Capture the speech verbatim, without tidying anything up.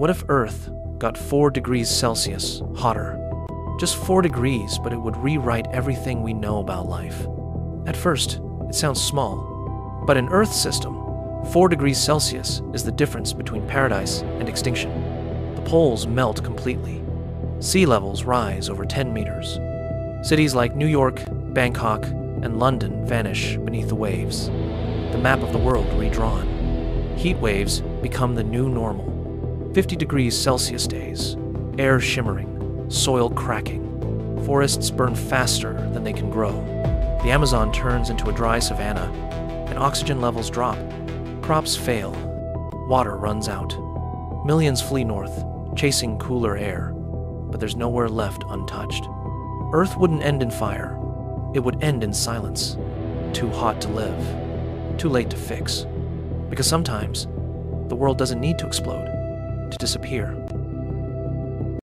What if Earth got four degrees Celsius hotter? Just four degrees, but it would rewrite everything we know about life. At first, it sounds small, but in Earth's system, four degrees Celsius is the difference between paradise and extinction. The poles melt completely. Sea levels rise over ten meters. Cities like New York, Bangkok, and London vanish beneath the waves. The map of the world redrawn. Heat waves become the new normal. fifty degrees Celsius days, air shimmering, soil cracking. Forests burn faster than they can grow. The Amazon turns into a dry savanna, and oxygen levels drop. Crops fail. Water runs out. Millions flee north, chasing cooler air, but there's nowhere left untouched. Earth wouldn't end in fire. It would end in silence. Too hot to live. Too late to fix. Because sometimes, the world doesn't need to explode, to disappear.